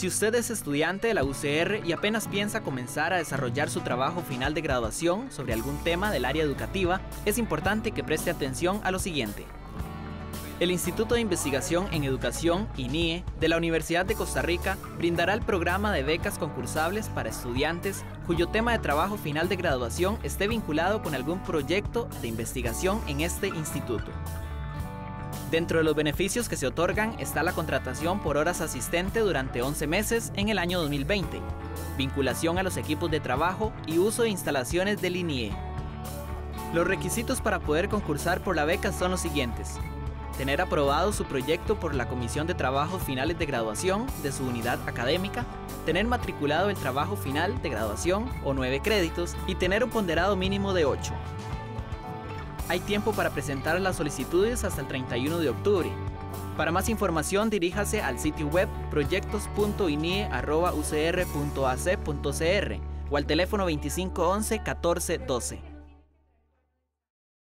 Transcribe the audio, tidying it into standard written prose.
Si usted es estudiante de la UCR y apenas piensa comenzar a desarrollar su trabajo final de graduación sobre algún tema del área educativa, es importante que preste atención a lo siguiente. El Instituto de Investigación en Educación, INIE, de la Universidad de Costa Rica brindará el programa de becas concursables para estudiantes cuyo tema de trabajo final de graduación esté vinculado con algún proyecto de investigación en este instituto. Dentro de los beneficios que se otorgan está la contratación por horas asistente durante 11 meses en el año 2020, vinculación a los equipos de trabajo y uso de instalaciones del INIE. Los requisitos para poder concursar por la beca son los siguientes: tener aprobado su proyecto por la Comisión de Trabajos Finales de Graduación de su unidad académica, tener matriculado el trabajo final de graduación o 9 créditos y tener un ponderado mínimo de 8. Hay tiempo para presentar las solicitudes hasta el 31 de octubre. Para más información diríjase al sitio web proyectos.inie.ucr.ac.cr o al teléfono 2511 14 12.